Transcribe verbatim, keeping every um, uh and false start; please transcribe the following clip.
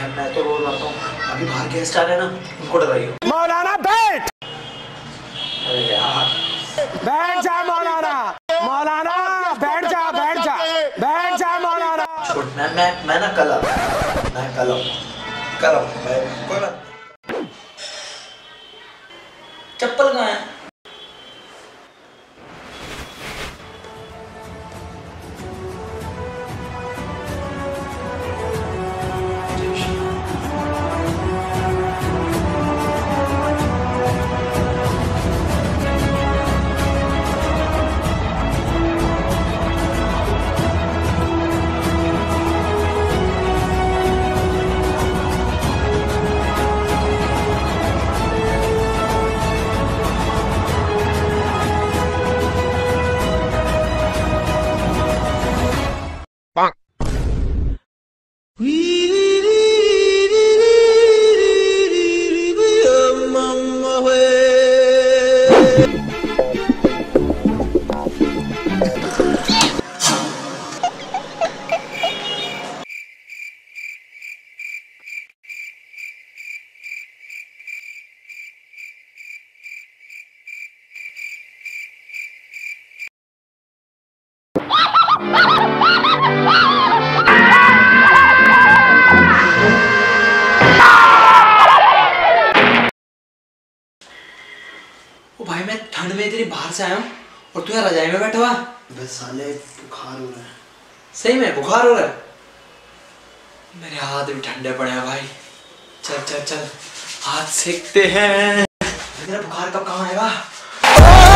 यार मैं तो रोज आता हूँ, अभी बाहर गेस्ट आ रहे हैं ना, उनको डराइए। मौलाना बैठ, अरे यार बैठ जा मौलाना, मौलाना बैठ जा, बैठ जा, बैठ जा मौलाना। छोड़, मैं मैं मैं ना कल आऊँ, मैं कल आऊँ, कल आऊँ, मैं कोई बात। चप्पल कहाँ है? भाई मैं ठंड में इतनी बाहर से आया हूँ और तू यहाँ रजाई में बैठा हुआ। बस साले बुखार हो रहा है, सही में बुखार हो रहा है, मेरे हाथ भी ठंडे पड़े हैं भाई। चल चल चल हाथ सेकते हैं। मेरा बुखार कब काम आएगा?